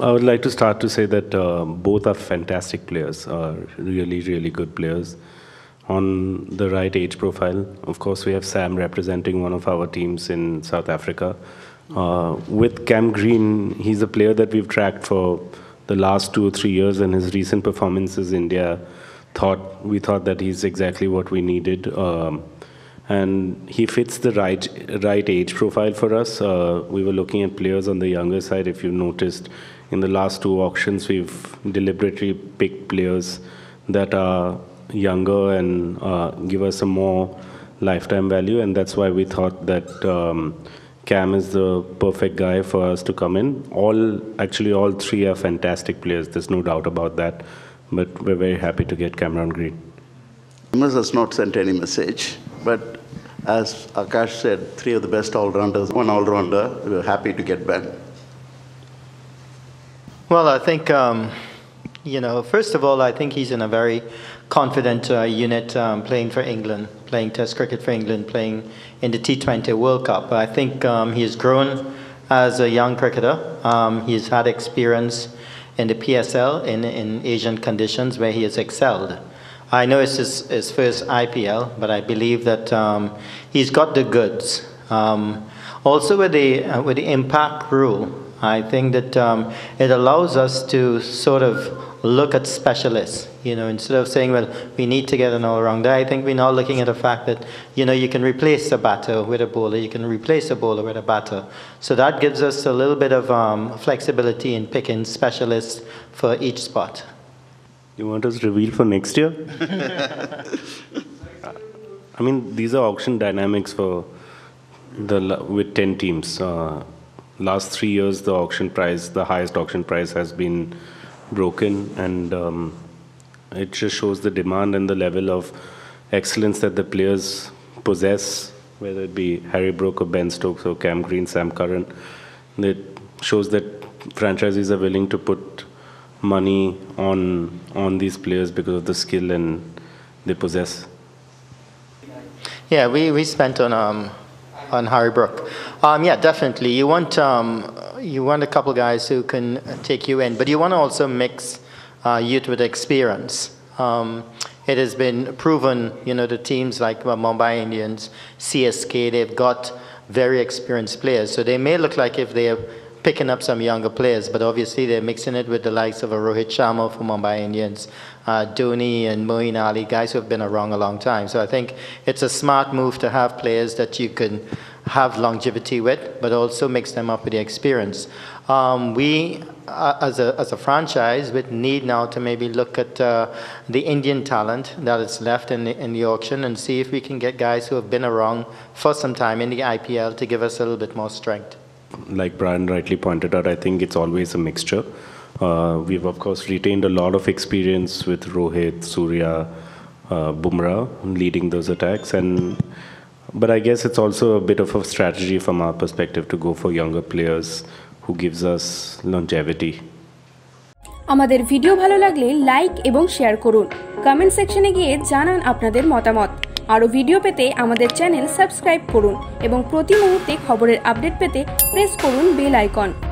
I would like to start to say that both are fantastic players, really, really good players on the right age profile. Of course, we have Sam representing one of our teams in South Africa. With Cam Green, he's a player that we've tracked for the last 2 or 3 years, and his recent performances in India, we thought that he's exactly what we needed. And he fits the right age profile for us. We were looking at players on the younger side. If you noticed, in the last 2 auctions, we've deliberately picked players that are younger and give us a more lifetime value. And that's why we thought that Cam is the perfect guy for us to come in. Actually, all 3 are fantastic players. There's no doubt about that. But we're very happy to get Cameron Green. Cameron has not sent any message, but as Akash said, 3 of the best all-rounders, 1 all-rounder. We were happy to get Ben. Well, I think, you know, first of all, I think he's in a very confident unit playing for England, playing Test cricket for England, playing in the T20 World Cup. I think he has grown as a young cricketer. He's had experience in the PSL in Asian conditions where he has excelled. I know it's his first IPL, but I believe that he's got the goods. Also with the impact rule, I think that it allows us to sort of look at specialists. You know, instead of saying, well, we need to get an all-rounder, I think we're now looking at the fact that, you know, you can replace a batter with a bowler, you can replace a bowler with a batter. So that gives us a little bit of flexibility in picking specialists for each spot. You want us to reveal for next year? I mean, these are auction dynamics for with 10 teams. Last 3 years, the auction price, the highest auction price, has been broken, and it just shows the demand and the level of excellence that the players possess, whether it be Harry Brook or Ben Stokes or Cam Green, Sam Curran. It shows that franchises are willing to put money on these players because of the skill and they possess. Yeah, we spent on Harry Brook. Yeah, definitely. You want a couple guys who can take you in, but you want to also mix youth with experience. It has been proven, you know, the teams like Mumbai Indians, CSK, they've got very experienced players. So they may look like if they have picking up some younger players, but obviously they're mixing it with the likes of a Rohit Sharma for Mumbai Indians, Dhoni and Moeen Ali, guys who have been around a long time. So I think it's a smart move to have players that you can have longevity with, but also mix them up with the experience. We, as a franchise, would need now to maybe look at the Indian talent that is left in the auction and see if we can get guys who have been around for some time in the IPL to give us a little bit more strength. Like Brian rightly pointed out, I think it's always a mixture. We've, of course, retained a lot of experience with Rohit, Surya, Bumrah, leading those attacks. But I guess it's also a bit of a strategy from our perspective to go for younger players who gives us longevity. আমাদের video ভালো লাগলে like এবং share করুন। Comment সেকশনে গিয়ে জানান আপনাদের মতামত। আরও ভিডিও পেতে আমাদের চ্যানেল সাবস্ক্রাইব করুন এবং প্রতি মুহূর্তে খবরের আপডেট পেতে প্রেস করুন বেল আইকন।